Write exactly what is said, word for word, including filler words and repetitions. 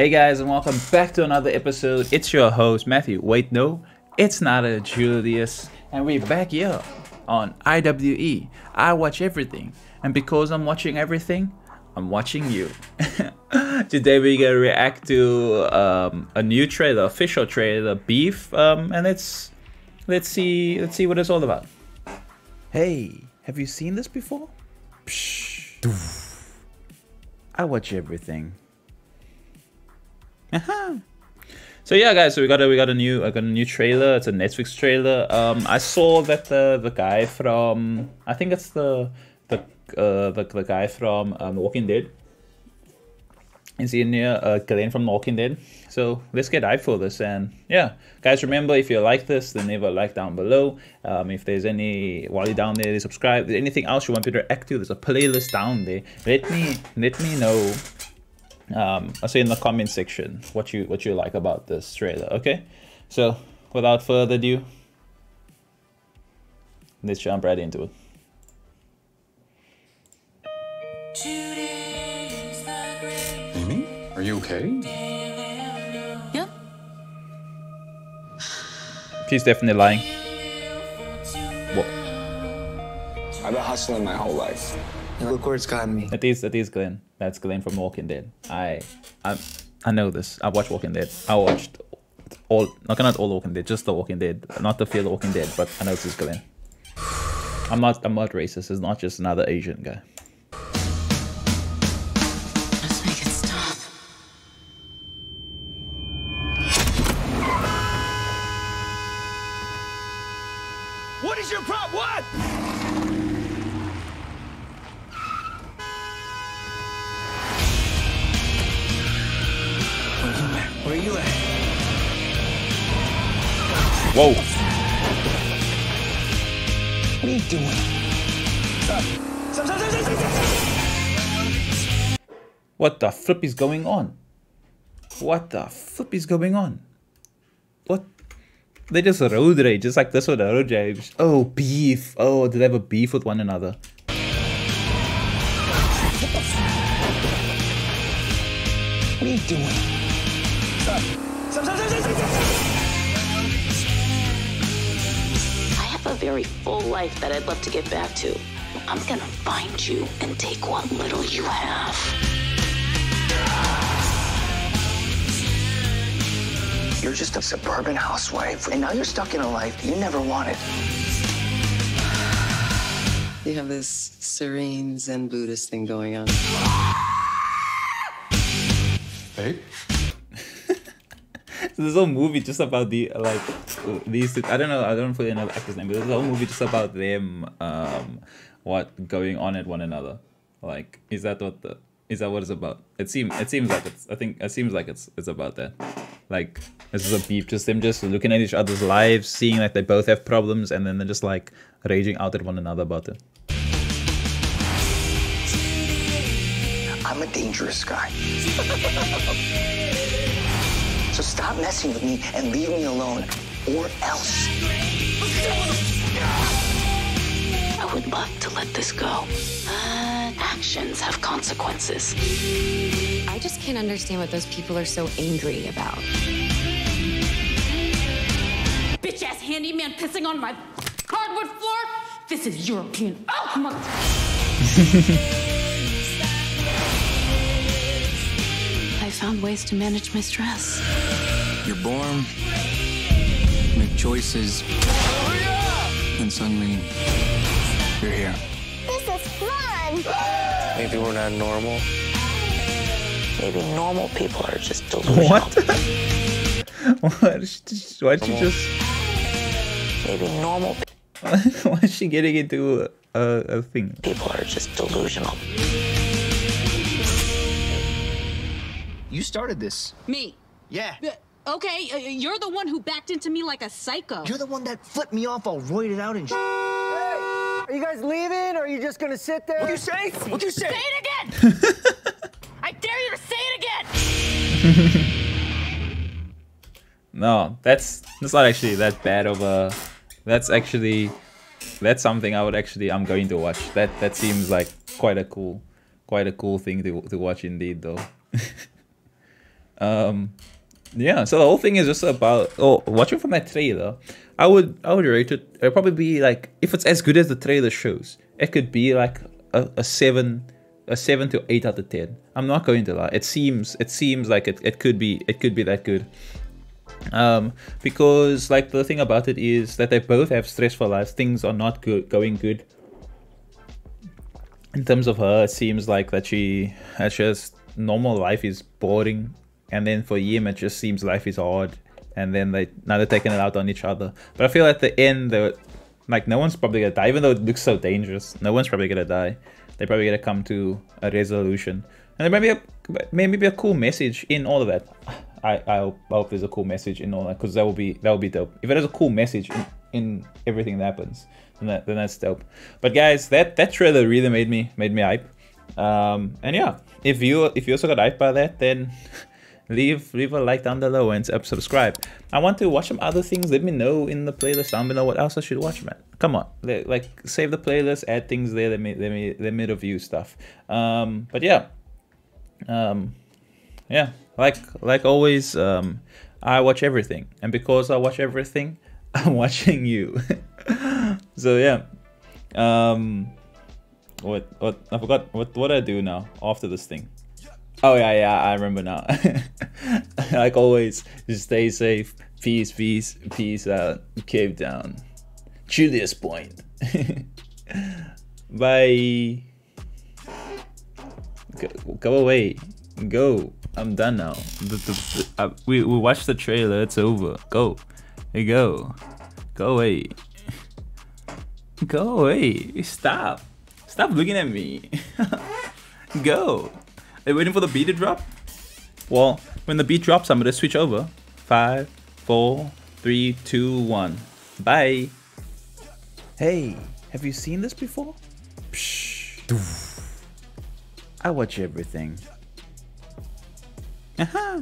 Hey guys, and welcome back to another episode. It's your host Matthew. Wait, no, it's not a Julius. And we're back here on I W E. I watch everything, and because I'm watching everything, I'm watching you. Today we're gonna react to um, a new trailer, official trailer, Beef, um, and let's let's see let's see what it's all about. Hey, have you seen this before? Psh, I watch everything. Uh-huh. So yeah, guys. So we got a, we got a new I got a new trailer. It's a Netflix trailer. Um, I saw that the the guy from I think it's the the uh, the, the guy from um, The Walking Dead is in here. Uh, Glenn from The Walking Dead. So let's get hyped for this. And yeah, guys. Remember, if you like this, then leave a like down below. Um, if there's any while you're down there, subscribe. If there's anything else you want me to react to, there's a playlist down there. Let me let me know. Um, I'll say in the comment section what you what you like about this trailer, okay? So without further ado, let's jump right into it. Amy, are you okay? Yeah. She's definitely lying. What? I've been hustling my whole life. Look where it's gotten me. That is, that is Glenn. That's Glenn from Walking Dead. I, I, I know this. I watched Walking Dead. I watched all, not not all Walking Dead, just the Walking Dead, not the Fear the Walking Dead. But I know this is Glenn. I'm not, I'm not racist. It's not just another Asian guy. Let's make it stop. What is your problem? What? Where are you at? Whoa. What are you doing? Stop. Stop, stop, stop, stop, stop. What the flip is going on? What the flip is going on? What? They just road rage, just like this with a road rage. Oh, beef. Oh, did they have a beef with one another? What are you doing? Stop. Stop, stop, stop, stop, stop. I have a very full life that I'd love to get back to. I'm gonna find you and take what little you have. You're just a suburban housewife, and now you're stuck in a life you never wanted. You have this serene Zen Buddhist thing going on. Hey? So this whole movie just about the like these I don't know I don't really know the actor's name, but this whole movie just about them um what going on at one another. Like is that what the is that what it's about? It seems it seems like it's I think it seems like it's it's about that. Like this is a beef, just them just looking at each other's lives, seeing like they both have problems, and then they're just like raging out at one another about it. I'm a dangerous guy. So stop messing with me and leave me alone, or else. I would love to let this go, but actions have consequences. I just can't understand what those people are so angry about. Bitch-ass handyman pissing on my hardwood floor? This is European. Oh, my... Found ways to manage my stress. You're born, make choices, and suddenly you're here. This is fun. Maybe we're not normal. Maybe normal people are just delusional. What? What? Why did you just? Maybe normal. Why is she getting into a, a thing? People are just delusional. You started this. Me? Yeah. Uh, okay, uh, you're the one who backed into me like a psycho. You're the one that flipped me off all roided out and sh. Hey! Are you guys leaving, or are you just gonna sit there? What'd you say? What'd you say? Say it again! I dare you to say it again! No, that's, that's not actually that bad of a... That's actually... That's something I would actually... I'm going to watch. That that seems like quite a cool... Quite a cool thing to, to watch indeed, though. Um, yeah, so the whole thing is just about, oh, watching from that trailer, I would I would rate it, it would probably be like, if it's as good as the trailer shows, it could be like a, a seven, a seven to eight out of ten. I'm not going to lie. It seems it seems like it, it could be it could be that good. Um, because like the thing about it is that they both have stressful lives. Things are not good, going good. In terms of her, it seems like that she has just normal life is boring, and then for him it just seems life is hard, and then they now they're taking it out on each other. But I feel at the end, though, like no one's probably gonna die, even though it looks so dangerous. No one's probably gonna die. They're probably gonna come to a resolution, and there may be a maybe a cool message in all of that. I, I hope, I hope there's a cool message in all that, because that will be that will be dope. If it has a cool message in, in everything that happens, then that, then that's dope. But guys, that that trailer really made me made me hype. Um, and yeah, if you if you also got hyped by that, then leave leave a like down below and subscribe. I want to watch some other things. Let me know in the playlist down below what else I should watch, man. Come on, like save the playlist, add things there. Let me let me let me review stuff. Um, but yeah, um, yeah. Like like always, um, I watch everything, and because I watch everything, I'm watching you. So yeah, um, what what I forgot what what I do now after this thing. Oh yeah yeah I remember now. Like always, just stay safe. Peace peace peace out. Cave down. Julius Point. Bye. Go, go away. Go. I'm done now. The, the, the, uh, we, we watched the trailer. It's over. Go. Hey, go. Go away. Go away. Stop. Stop looking at me. Go. Are you waiting for the beat to drop? Well, when the beat drops, I'm going to switch over. Five, four, three, two, one. Bye. Hey, have you seen this before? Psh. I watch everything. Uh-huh.